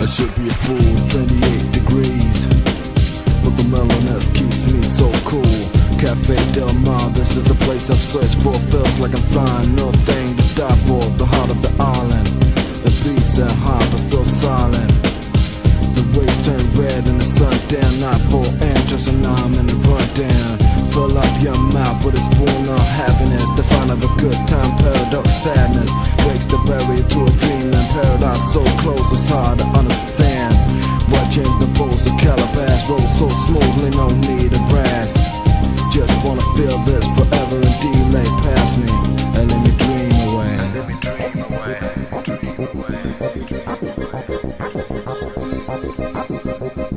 I should be a fool, 28 degrees, but the mellowness keeps me so cool. Cafe Del Mar, this is a place I've searched for. Feels like I'm flying, nothing to die for. The heart of the island, it beats at high but still silent. The waves turn red in the sundown, nightfall enters and I'm in the rundown. Fill up your mouth with a spoon of happiness, the fun of a good time, paradox sadness. Breaks the barrier to a dreamland paradise so close it's hard to understand. Watching the bowls of Calabash roll so smoothly, no need of brass. Just wanna feel this forever and delay past me, and let me dream away. And let me dream away, dream away, dream away.